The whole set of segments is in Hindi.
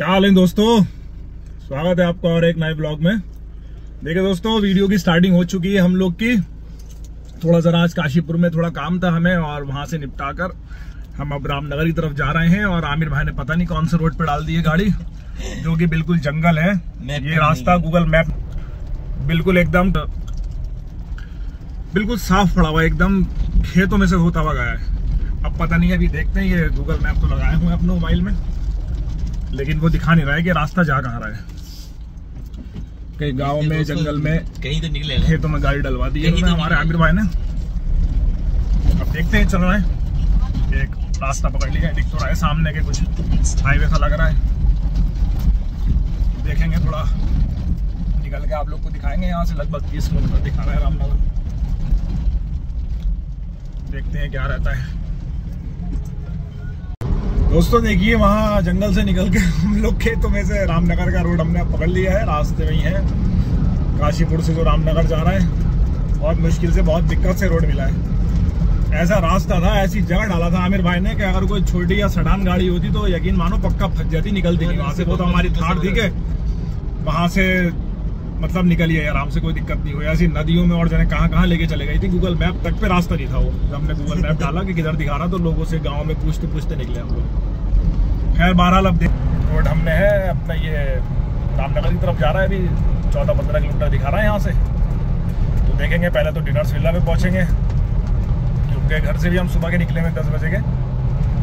क्या हाल है दोस्तों, स्वागत है आपका और एक नए ब्लॉग में। देखिए दोस्तों, वीडियो की स्टार्टिंग हो चुकी है हम लोग की। थोड़ा ज़रा आज काशीपुर में थोड़ा काम था हमें और वहाँ से निपटा कर हम अब रामनगर की तरफ जा रहे हैं। और आमिर भाई ने पता नहीं कौन से रोड पर डाल दी है गाड़ी, जो कि बिल्कुल जंगल है। ये रास्ता गूगल मैप बिल्कुल एकदम बिल्कुल साफ पड़ा हुआ, एकदम खेतों में से होता हुआ गया है। अब पता नहीं, अभी देखते हैं। ये गूगल मैप तो लगाए हुए हैं अपने मोबाइल में, लेकिन वो दिखा नहीं रहा है कि रास्ता जा कहाँ रहा है। कई गाँव में, जंगल में, कहीं तो निकले, खेतों में गाड़ी डलवा दी है हमारे आमिर भाई ने। अब देखते हैं, चल रहा है, एक रास्ता पकड़ लिया है। दिख तो रहा है सामने के कुछ हाईवे सा लग रहा है, देखेंगे। थोड़ा निकल के आप लोग को दिखाएंगे। यहाँ से लगभग 30 किलोमीटर दिखा रहा है रामनगर। देखते हैं क्या रहता है दोस्तों। देखिए, वहाँ जंगल से निकल के हम लोग खेतों में से रामनगर का रोड हमने पकड़ लिया है। रास्ते वही है काशीपुर से जो रामनगर जा रहा है। बहुत मुश्किल से, बहुत दिक्कत से रोड मिला है। ऐसा रास्ता था, ऐसी जगह डाला था आमिर भाई ने कि अगर कोई छोटी या सड़ान गाड़ी होती तो यकीन मानो पक्का फंस जाती, निकलती नहीं वहाँ से। वो तो हमारी थार थी के वहाँ से मतलब निकली है आराम से, कोई दिक्कत नहीं हुई। ऐसी नदियों में और जाने कहाँ लेके चले गई थी। गूगल मैप तक पे रास्ता नहीं था वो। जब हमने गूगल मैप डाला कि किधर दिखा रहा, तो लोगों से, गांव में पूछते निकले हम लोग। खैर बहरहाल, अब रोड हमने है अपना, ये रामनगर की तरफ जा रहा है। अभी 14-15 किलोमीटर दिखा रहा है यहाँ से। तो देखेंगे, पहले तो डिनर्स विला में पहुँचेंगे, क्योंकि घर से भी हम सुबह के निकले हुए 10 बजे के।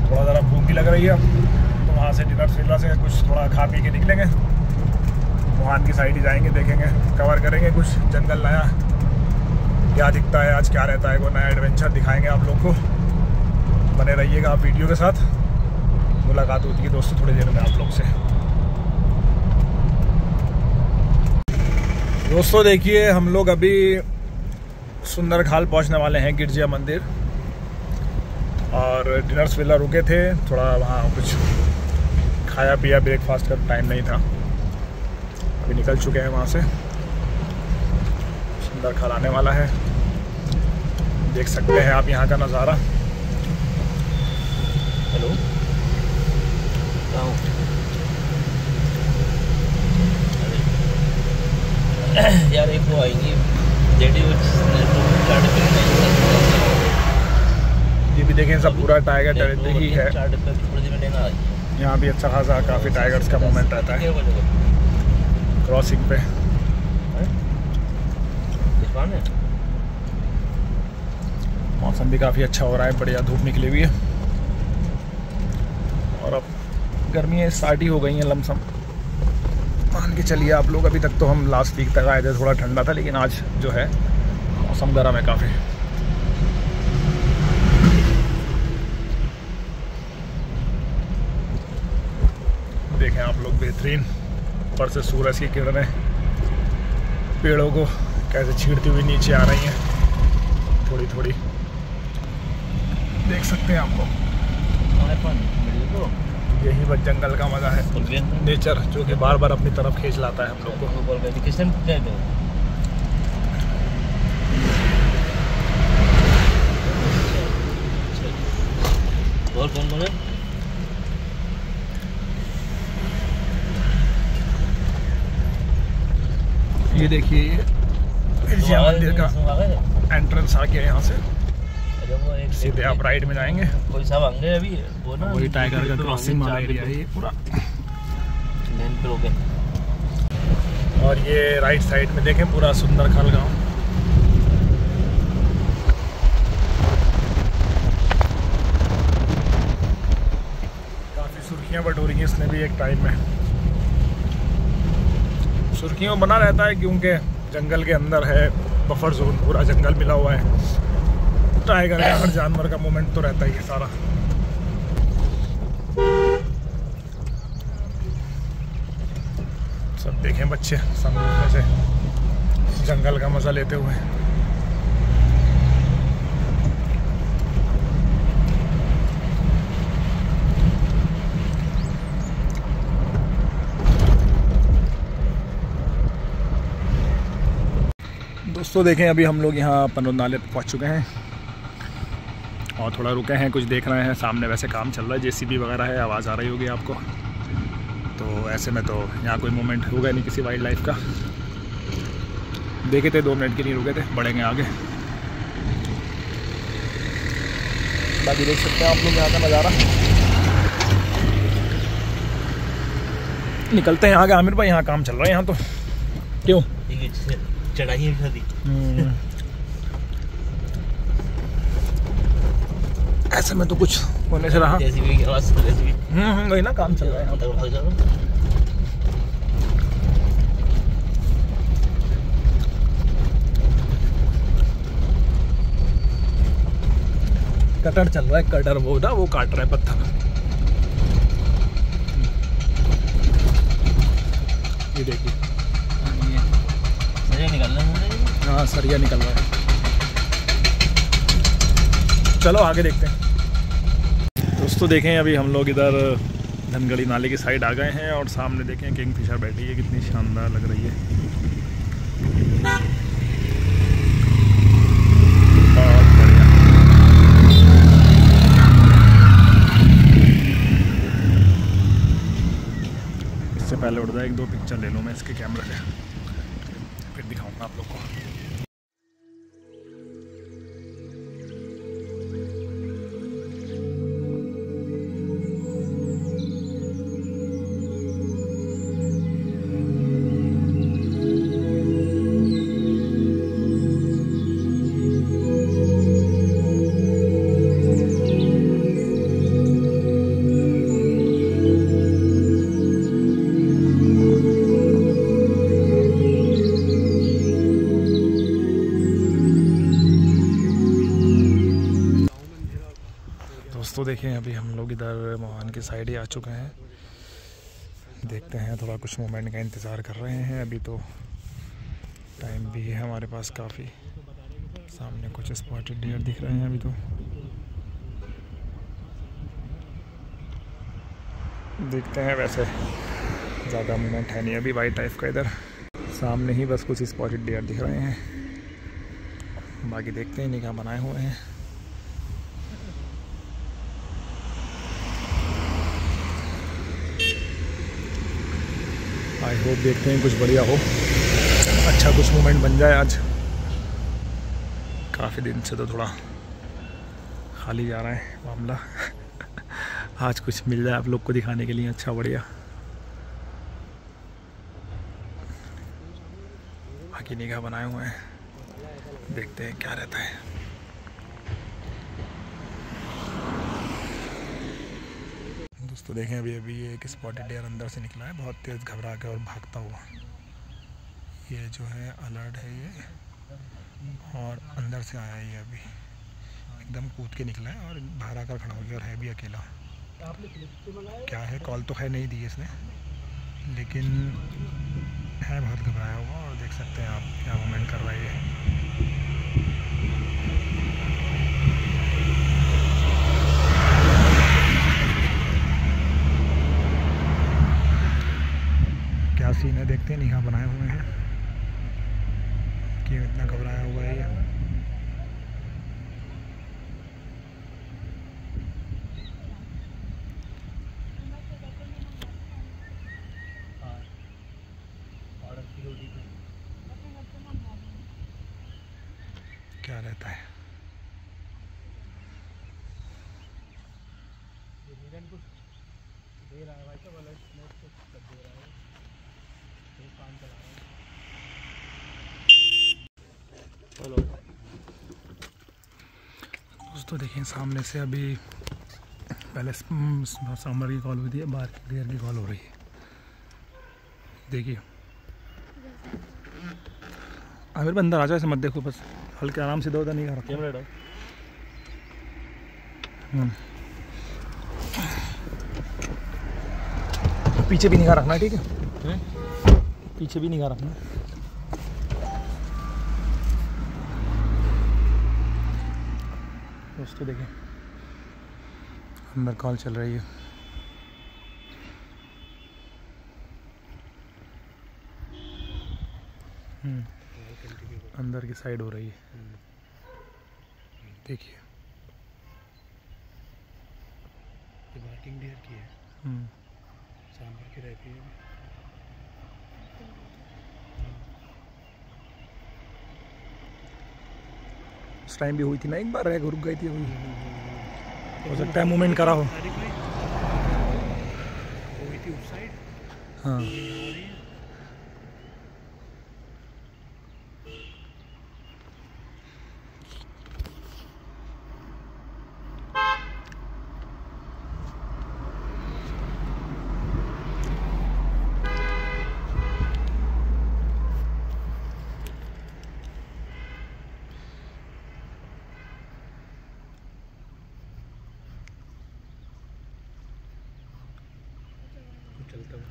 थोड़ा ज़रा भूख भी लग रही है, तो वहाँ से डिनर्स विला से कुछ थोड़ा खा पी के निकलेंगे। मोहन की साइड ही जाएंगे, देखेंगे, कवर करेंगे कुछ जंगल नया क्या दिखता है, आज क्या रहता है। वो नया एडवेंचर दिखाएंगे आप लोग को। बने रहिएगा आप वीडियो के साथ। मुलाकात होती है दोस्तों थोड़ी देर में आप लोग से। दोस्तों देखिए, हम लोग अभी सुंदरखाल पहुंचने वाले हैं, गिरजिया मंदिर। और डिनर्स विला रुके थे, थोड़ा वहाँ कुछ खाया पिया, ब्रेकफास्ट का टाइम नहीं था। भी निकल चुके हैं वहाँ से। सुंदरखाल आने वाला है, देख सकते हैं आप यहाँ का नज़ारा। हेलो, यार एक वो आएगी जेडी, ये भी देखें, सब पूरा टाइगर टेरिटरी ही है। यहाँ भी अच्छा खासा काफ़ी टाइगर्स का मोमेंट रहता है क्रॉसिंग पे। मौसम भी काफ़ी अच्छा हो रहा है, बढ़िया धूप निकली हुई है। और अब गर्मियाँ स्टार्ट ही हो गई हैं लमसम, मान के चलिए आप लोग। अभी तक तो हम लास्ट वीक तक आए थे, थोड़ा ठंडा था, लेकिन आज जो है मौसम गर्म है काफ़ी। देखें आप लोग, बेहतरीन ऊपर से सूरज की किरणें पेड़ों को कैसे छीड़ती हुई नीचे आ रही हैं, थोड़ी थोड़ी देख सकते हैं आपको। यही बस जंगल का मज़ा है, नेचर जो कि बार बार अपनी तरफ खींच लाता है हम लोग को। और कौन बोले, ये देखिए गिरजिया मंदिर का एंट्रेंस आ गया यहाँ से। सीधे आप राइट में जाएंगे, अभी वही टाइगर का क्रॉसिंग वाला एरिया है ये पूरा। और ये राइट साइड में देखें पूरा सुंदरखाल गांव। काफ़ी सुर्खियाँ बटोरी हैं इसने भी एक टाइम में। सुर्खियों बना रहता है क्योंकि जंगल के अंदर है, बफर जोन, पूरा जंगल मिला हुआ है। टाइगर है, हर जानवर का मोमेंट तो रहता ही है सारा। सब देखें बच्चे समूह में से जंगल का मजा लेते हुए। दोस्तों देखें, अभी हम लोग यहाँ बनोद नाले पर पहुँच चुके हैं और थोड़ा रुके हैं, कुछ देख रहे हैं सामने। वैसे काम चल रहा है, जेसीबी वगैरह है, आवाज़ आ रही होगी आपको। तो तो ऐसे में तो यहाँ कोई मूवमेंट होगा नहीं किसी वाइल्ड लाइफ का। देखे थे 2 मिनट के लिए रुके थे, बढ़ेंगे आगे। बाकी देख सकते हैं आप लोग यहाँ का नज़ारा। निकलते हैं यहाँ के आमिर भाई, यहाँ काम चल रहा है यहाँ तो। क्यों चढ़ाई ऐसे में तो कुछ होने से रहा, वही ना काम चल रहा है यहाँ तो। कटर चल रहा है, कटर बोधा वो काट रहा है पत्थर। ये देखिए सरिया निकल रहा है। हाँ सरिया निकल रहा है। चलो आगे देखते हैं दोस्तों। देखें अभी हम लोग इधर धनगढ़ी नाले की साइड आ गए हैं और सामने देखें किंगफिशर बैठी है, कितनी शानदार लग रही है। पहले उड़ जाए, 1-2 पिक्चर ले लूँ मैं इसके कैमरे से, फिर दिखाऊंगा आप लोग को। तो देखें अभी हम लोग इधर मोहन की साइड ही आ चुके हैं। देखते हैं, थोड़ा कुछ मोमेंट का इंतज़ार कर रहे हैं। अभी तो टाइम भी है हमारे पास काफ़ी। सामने कुछ स्पॉटेड डियर दिख रहे हैं अभी तो। देखते हैं, वैसे ज़्यादा मोमेंट है नहीं अभी वाइल्ड लाइफ का इधर। सामने ही बस कुछ स्पॉटेड डियर दिख रहे हैं, बाकी देखते हैं। निगाह बनाए हुए हैं। आई होप देखते हैं कुछ बढ़िया हो, अच्छा कुछ मोमेंट बन जाए आज। काफ़ी दिन से तो थोड़ा खाली जा रहा है मामला आज कुछ मिल जाए आप लोग को दिखाने के लिए अच्छा बढ़िया। बाकी निगाह बनाए हुए हैं, देखते हैं क्या रहता है। तो देखें अभी एक स्पॉटेड डियर अंदर से निकला है, बहुत तेज़ घबरा के और भागता हुआ। ये जो है अलर्ट है ये, और अंदर से आया ये अभी एकदम कूद के निकला है और बाहर आकर खड़ा हो गया, और है भी अकेला। क्या है, कॉल तो है नहीं दी इसने, लेकिन है बहुत घबराया हुआ। और देख सकते हैं आप क्या मूवमेंट कर रही है। सीन है, देखते हैं। निगाह बनाए हुए हैं कि इतना घबराया हुआ है ये। क्या रहता है, तो देखें सामने से अभी पहले सांभर की कॉल हुई थी, बाहर की डियर की कॉल हो रही है। देखिए आमिर भाई अंदर आ जाओ, ऐसे मत देखो, बस हल्के आराम से दो उधर नहीं कर रहा कैमरा। पीछे भी निगाह रखना, ठीक है, पीछे भी निगाह रखना। दोस्तों देखें अंदर कॉल चल रही है। अंदर की साइड हो रही है, देखिए ये बार्किंग डियर की है। की रहती है। उस टाइम भी हुई थी ना एक बार, रुक गई थी, हो सकता है मूवमेंट करा हो। हाँ चलता हूँ।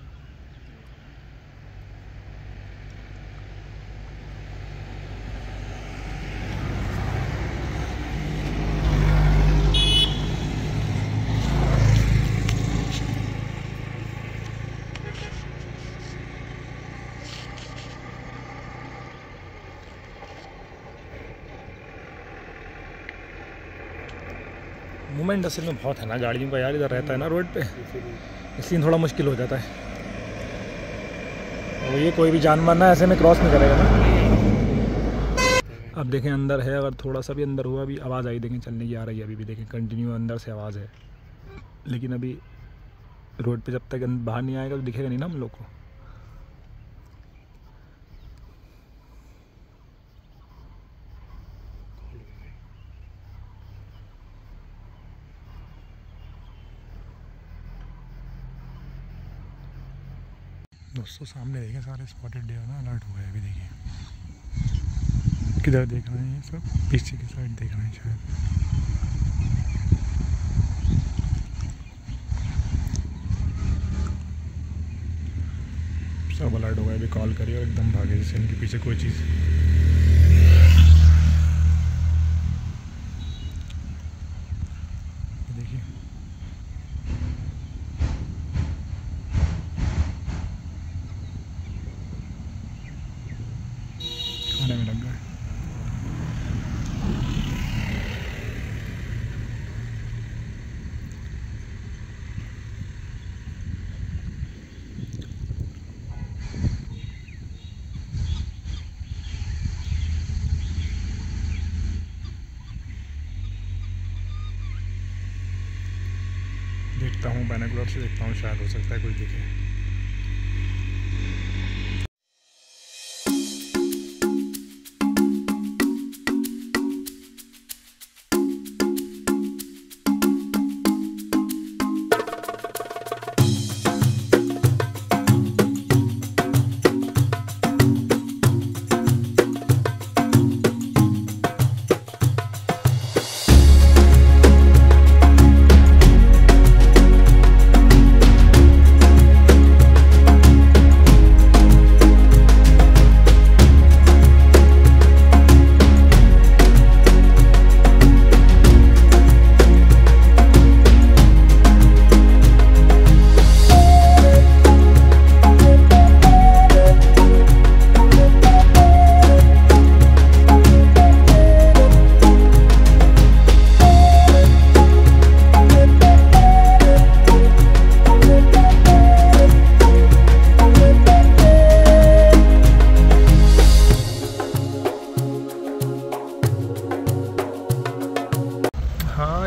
मूवमेंट असल में बहुत है ना गाड़ियों का यार, इधर रहता है ना रोड पे, इसलिए थोड़ा मुश्किल हो जाता है। और ये कोई भी जानवर ना ऐसे में क्रॉस नहीं करेगा ना। अब देखें अंदर है, अगर थोड़ा सा भी अंदर हुआ, अभी आवाज़ आई, देखें चलने की आ रही है, अभी भी देखें कंटिन्यू अंदर से आवाज़ है। लेकिन अभी रोड पे जब तक बाहर नहीं आएगा तो दिखेगा नहीं ना हम लोग को। दोस्तों सामने देखें सारे स्पॉटेड डियर ना अलर्ट हुए हैं अभी, देखिए किधर देख रहे हैं, सब पीछे की साइड देख रहे हैं शायद, सब अलर्ट हो गए। अभी कॉल करिए और एकदम भागे जैसे इनके पीछे कोई चीज़। देखता हूँ बैनोकुलर से, देखता हूँ शायद हो सकता है कुछ दिखे।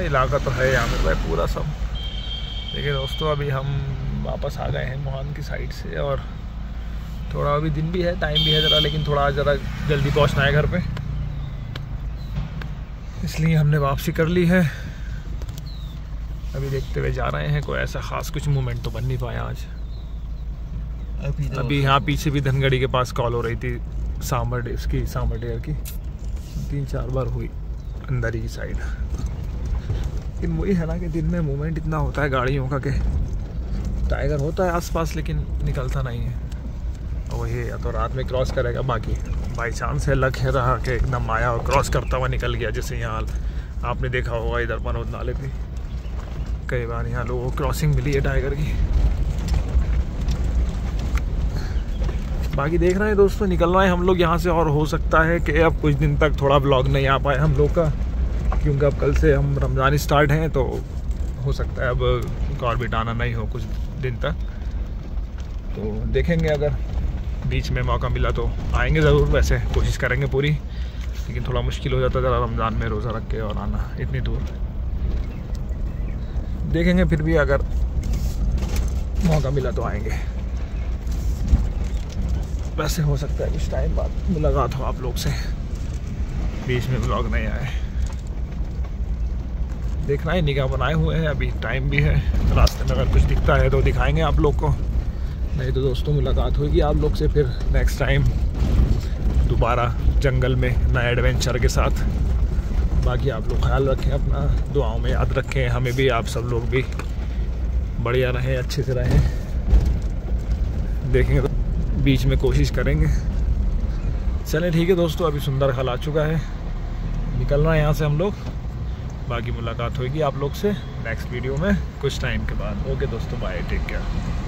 इलाका तो है आमिर भाई पूरा सब। देखिए दोस्तों अभी हम वापस आ गए हैं मोहन की साइड से, और थोड़ा अभी दिन भी है, टाइम भी है ज़रा, लेकिन थोड़ा ज़रा जल्दी पहुंचना है घर पे, इसलिए हमने वापसी कर ली है। अभी देखते हुए जा रहे हैं, कोई ऐसा ख़ास कुछ मूवमेंट तो बन नहीं पाया आज। अभी यहाँ पीछे भी धनगढ़ी के पास कॉल हो रही थी सांभर, इसकी सांभर डियर की 3-4 बार हुई अंदर ही साइड। लेकिन वही है ना कि दिन में मूवमेंट इतना होता है गाड़ियों का कि टाइगर होता है आसपास लेकिन निकलता नहीं है, और वही या तो रात में क्रॉस करेगा, बाकी बाई चांस है, लक है रहा कि एकदम आया और क्रॉस करता हुआ निकल गया। जैसे यहाँ आपने देखा होगा इधर बनोद नाले पे कई बार यहाँ लोगों को क्रॉसिंग मिली है टाइगर की। बाकी देख रहे हैं दोस्तों, निकल रहे हैं हम लोग यहाँ से, और हो सकता है कि अब कुछ दिन तक थोड़ा ब्लॉग नहीं आ पाए हम लोग का, क्योंकि अब कल से हम रमज़ान स्टार्ट हैं, तो हो सकता है अब कॉर्बेट आना नहीं हो कुछ दिन तक। तो देखेंगे, अगर बीच में मौका मिला तो आएंगे ज़रूर, वैसे कोशिश करेंगे पूरी, लेकिन थोड़ा मुश्किल हो जाता है ज़रा रमज़ान में रोज़ा रख के और आना इतनी दूर। देखेंगे फिर भी अगर मौका मिला तो आएंगे। वैसे हो सकता है इस टाइम बाद मुलाकात हो आप लोग से, बीच में व्लॉग नहीं आए, देखना है। निगाह बनाए हुए हैं, अभी टाइम भी है, रास्ते में अगर कुछ दिखता है तो दिखाएंगे आप लोग को, नहीं तो दोस्तों मुलाकात होगी आप लोग से फिर नेक्स्ट टाइम दोबारा जंगल में नए एडवेंचर के साथ। बाकी आप लोग ख्याल रखें अपना, दुआओं में याद रखें हमें भी, आप सब लोग भी बढ़िया रहें, अच्छे से रहें। देखेंगे तो बीच में कोशिश करेंगे। चलें ठीक है दोस्तों, अभी सुंदरखाल आ चुका है, निकलना है यहाँ से हम लोग। बाकी मुलाकात होगी आप लोग से नेक्स्ट वीडियो में कुछ टाइम के बाद। ओके दोस्तों, बाय, टेक केयर।